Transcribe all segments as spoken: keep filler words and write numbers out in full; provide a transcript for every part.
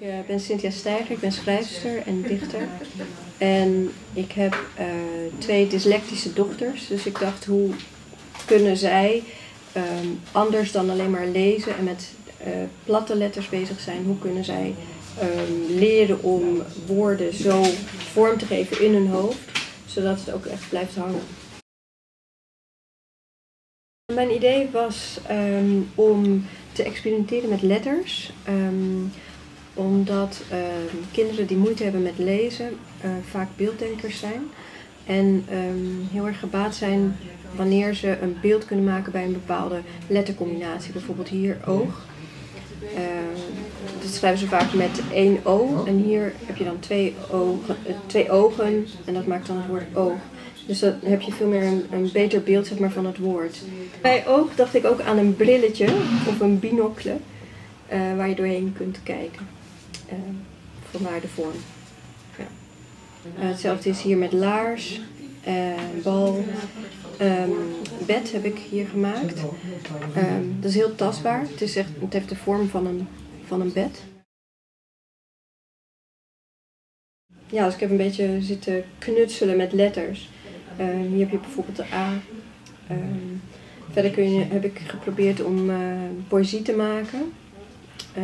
Ik ben Cynthia Stijger, ik ben schrijfster en dichter. En ik heb uh, twee dyslectische dochters. Dus ik dacht, hoe kunnen zij um, anders dan alleen maar lezen en met uh, platte letters bezig zijn, hoe kunnen zij um, leren om woorden zo vorm te geven in hun hoofd, zodat het ook echt blijft hangen. Mijn idee was um, om te experimenteren met letters. Um, Omdat uh, kinderen die moeite hebben met lezen uh, vaak beelddenkers zijn. En um, heel erg gebaat zijn wanneer ze een beeld kunnen maken bij een bepaalde lettercombinatie. Bijvoorbeeld hier oog. Uh, dat schrijven ze vaak met één O. En hier heb je dan twee ogen, twee ogen en dat maakt dan het woord oog. Dus dan heb je veel meer een, een beter beeld, zeg maar, van het woord. Bij oog dacht ik ook aan een brilletje of een binocle uh, waar je doorheen kunt kijken. Uh, vandaar de vorm. Ja. Uh, hetzelfde is hier met laars, uh, bal, um, bed heb ik hier gemaakt. Um, dat is heel tastbaar. Het, is echt, het heeft de vorm van een, van een bed. Ja, dus ik heb een beetje zitten knutselen met letters. Uh, hier heb je bijvoorbeeld de A. Um, verder kun je, heb ik geprobeerd om uh, poëzie te maken. Uh,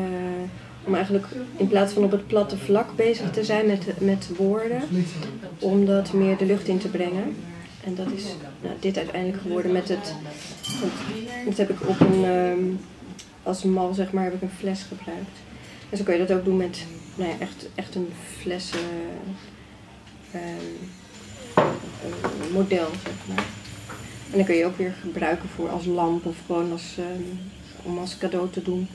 Om eigenlijk in plaats van op het platte vlak bezig te zijn met, met woorden, om dat meer de lucht in te brengen. En dat is nou, dit uiteindelijk geworden met het... Dat heb ik op een... Um, als mal, zeg maar, heb ik een fles gebruikt. En zo kun je dat ook doen met nou ja, echt, echt een flessen... Uh, um, model, zeg maar. En dan kun je ook weer gebruiken voor als lamp of gewoon als, um, om als cadeau te doen.